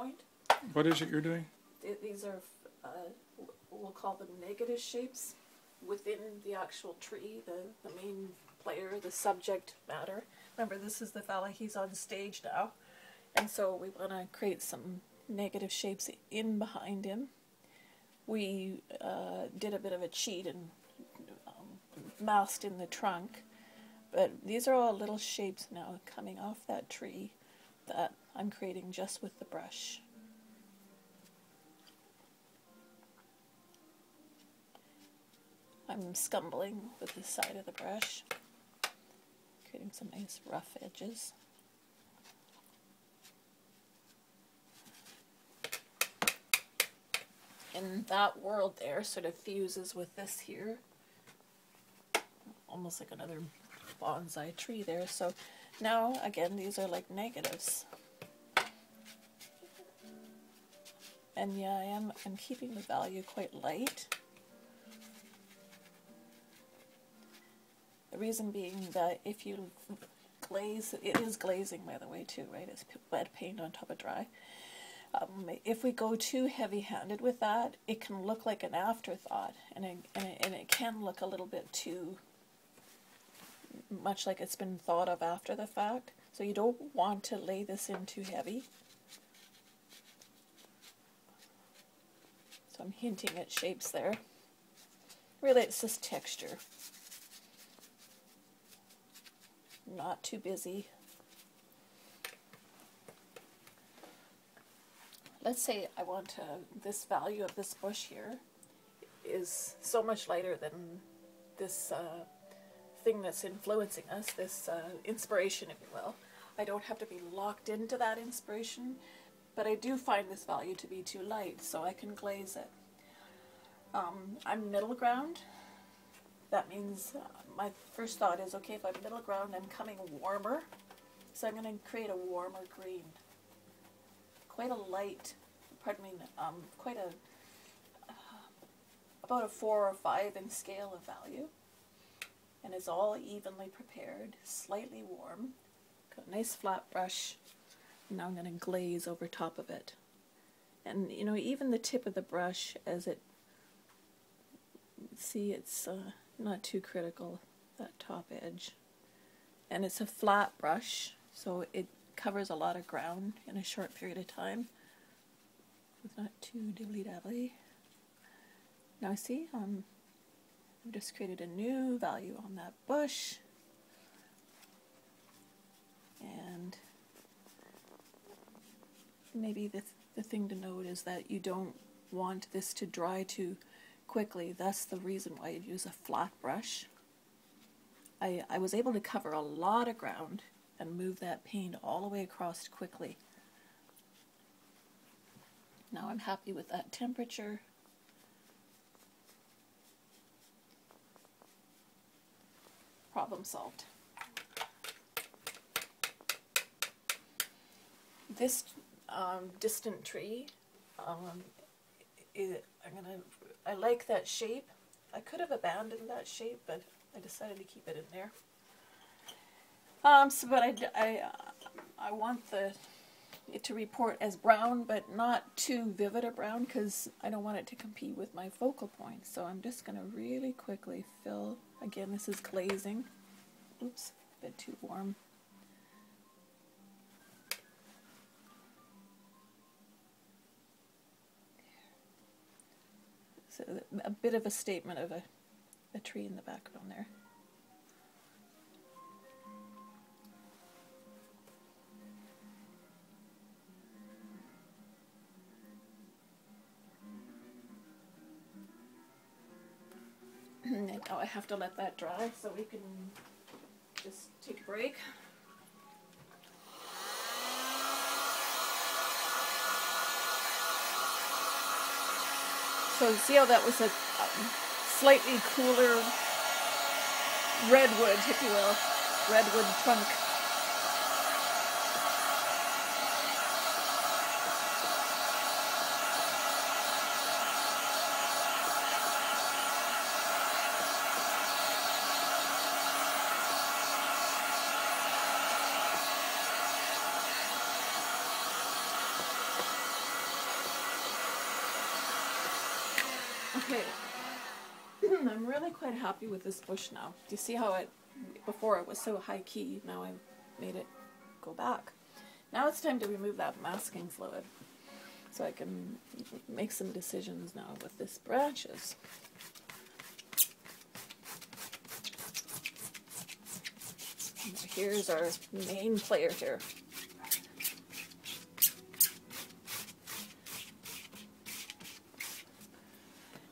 point. What is it you're doing? These are, we'll call them negative shapes within the actual tree, the main player, the subject matter. Remember, this is the fella, he's on stage now. And so we want to create some negative shapes in behind him. We did a bit of a cheat and masked in the trunk. But these are all little shapes now coming off that tree that I'm creating just with the brush. I'm scumbling with the side of the brush, creating some nice rough edges. And that world there sort of fuses with this here, almost like another bonsai tree there. So now again, these are like negatives. And yeah, I'm keeping the value quite light. The reason being that if you glaze, it is glazing by the way too, right? It's wet paint on top of dry. If we go too heavy-handed with that, it can look like an afterthought, and it can look a little bit too much like it's been thought of after the fact. So you don't want to lay this in too heavy. So I'm hinting at shapes there. Really, it's just texture. Not too busy. Let's say I want to, this value of this bush here is so much lighter than this thing that's influencing us, this inspiration, if you will. I don't have to be locked into that inspiration, but I do find this value to be too light, so I can glaze it. I'm middle ground. That means my first thought is, okay, if I'm middle ground, I'm coming warmer, so I'm going to create a warmer green. Quite a light, pardon me, quite a, about a 4 or 5 in scale of value. And it's all evenly prepared, slightly warm. Got a nice flat brush. Now I'm going to glaze over top of it. And you know, even the tip of the brush as it, see, it's not too critical, that top edge. And it's a flat brush, so it covers a lot of ground in a short period of time. It's not too dibbly-dabbly. Now see, I've just created a new value on that bush. And maybe the thing to note is that you don't want this to dry too quickly. That's the reason why you'd use a flat brush. I was able to cover a lot of ground and move that paint all the way across quickly. Now I'm happy with that temperature. Problem solved. This distant tree, I like that shape. I could have abandoned that shape, but I decided to keep it in there. But I want it to report as brown, but not too vivid a brown, because I don't want it to compete with my focal point. So I'm just going to really quickly fill, again, this is glazing. Oops, a bit too warm. So a bit of a statement of a tree in the background there. Now I have to let that dry, so we can just take a break. So see how that was a slightly cooler redwood, if you will, redwood trunk. Okay, I'm really quite happy with this bush now. Do you see how it, before it was so high key, now I made it go back. Now it's time to remove that masking fluid, so I can make some decisions now with this branches. And here's our main player here.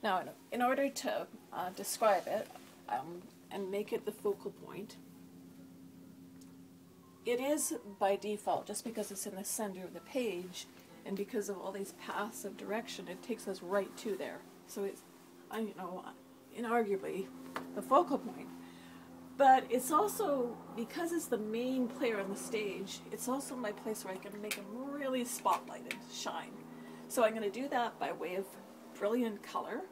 Now, in order to describe it and make it the focal point, it is by default, just because it's in the center of the page, and because of all these paths of direction, it takes us right to there. So it's, you know, inarguably the focal point. But it's also, because it's the main player on the stage, it's also my place where I can make them really spotlighted, shine. So I'm going to do that by way of brilliant color,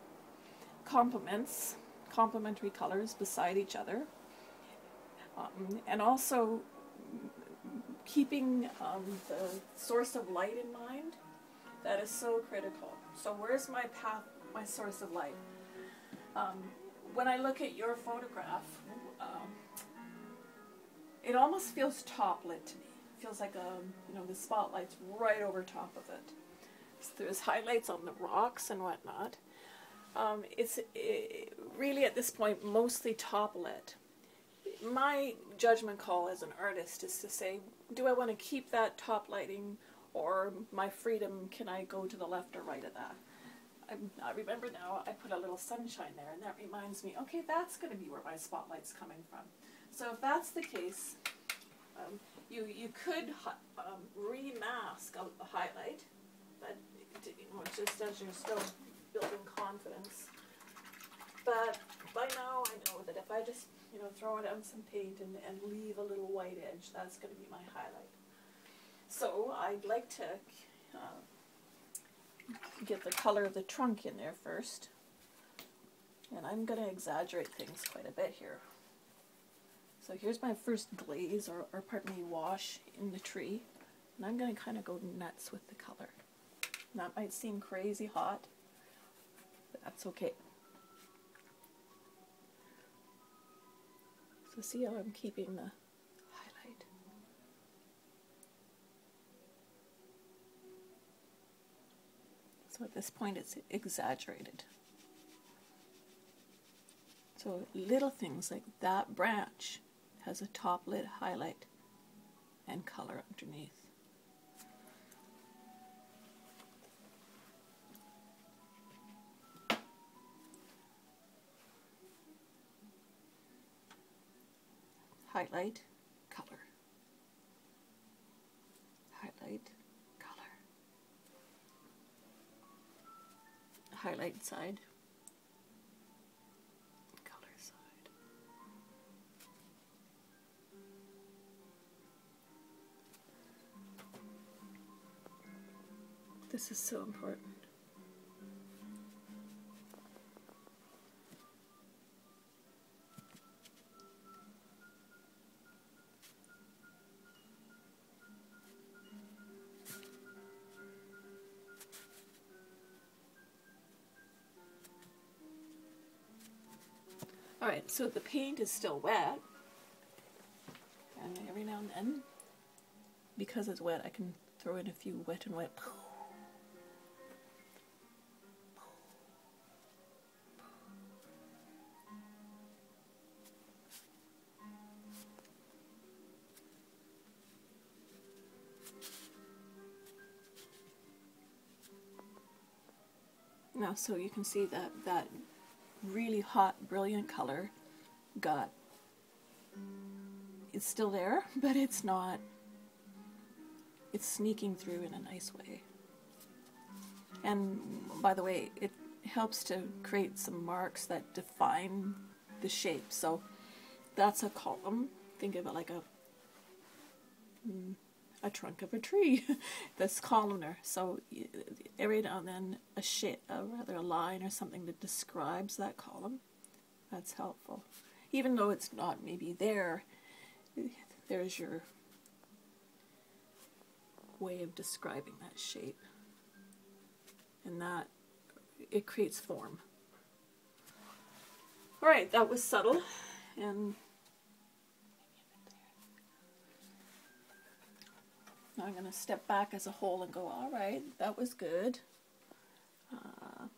complements, complementary colors beside each other, and also keeping the source of light in mind. That is so critical. So where's my path, my source of light? When I look at your photograph, it almost feels top lit to me. It feels like you know, the spotlight's right over top of it. So there's highlights on the rocks and whatnot. It's really at this point mostly top lit. My judgment call as an artist is to say, do I want to keep that top lighting, or my freedom, can I go to the left or right of that? I remember now I put a little sunshine there, and that reminds me, okay, that's going to be where my spotlight's coming from. So if that's the case, you could remask a highlight, but you know, just as you're still building confidence. But by now I know that if I just, you know, throw it on some paint and leave a little white edge, that's going to be my highlight. So I'd like to get the color of the trunk in there first. And I'm going to exaggerate things quite a bit here. So here's my first glaze, or pardon me, wash in the tree. And I'm going to kind of go nuts with the color. And that might seem crazy hot, but that's okay. So see how I'm keeping the highlight. So at this point it's exaggerated. So little things like that branch has a top lit highlight and color underneath. Highlight, color. Highlight, color. Highlight side. Color side. This is so important. Alright, so the paint is still wet, and every now and then, because it's wet, I can throw in a few wet and wet. Now, so you can see that that really hot, brilliant color got, it's still there, but it's not, it's sneaking through in a nice way. And by the way, it helps to create some marks that define the shape. So that's a column. Think of it like a trunk of a tree that's columnar. So every now and then a line or something that describes that column, that's helpful. Even though it's not maybe there, there's your way of describing that shape. And that, it creates form. Alright, that was subtle, and now I'm going to step back as a whole and go, alright, that was good. How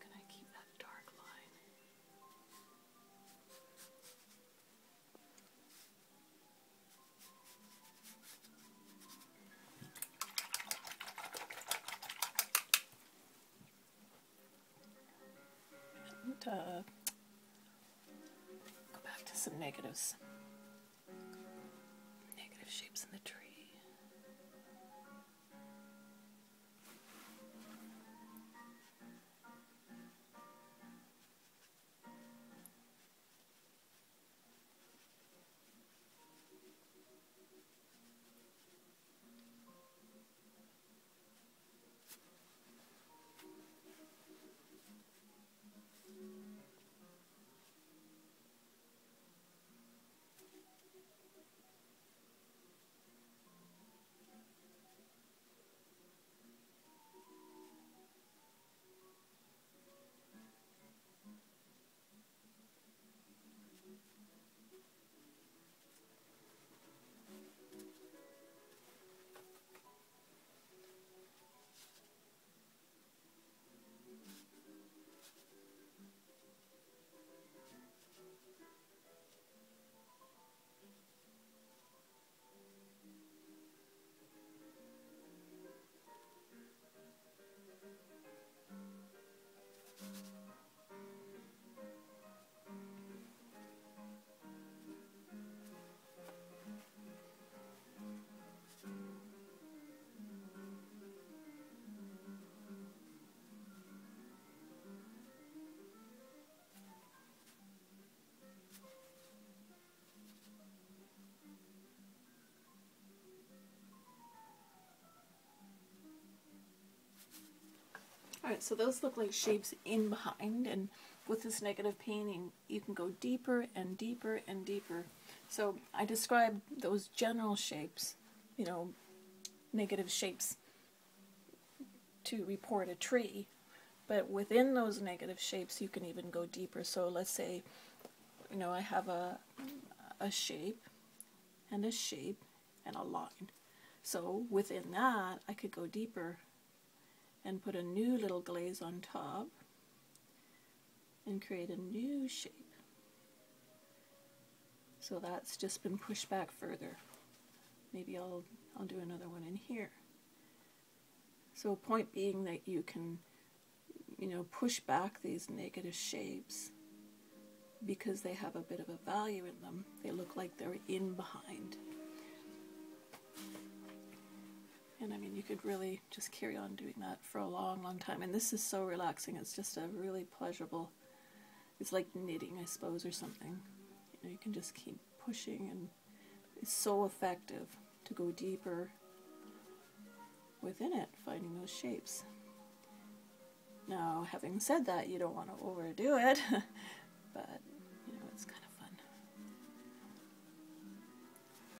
can I keep that dark line? And, go back to some negatives. Shapes in the tree. Alright, so those look like shapes in behind, and with this negative painting you can go deeper and deeper and deeper. So I described those general shapes, you know, negative shapes to report a tree, but within those negative shapes you can even go deeper. So let's say, you know, I have a shape and a shape and a line. So within that I could go deeper and put a new little glaze on top and create a new shape. So that's just been pushed back further. Maybe I'll do another one in here. So point being that you can, you know, push back these negative shapes because they have a bit of a value in them. They look like they're in behind. And I mean, you could really just carry on doing that for a long, long time. And this is so relaxing. It's just a really pleasurable, it's like knitting, I suppose, or something. You know, you can just keep pushing, and it's so effective to go deeper within it, finding those shapes. Now, having said that, you don't want to overdo it, but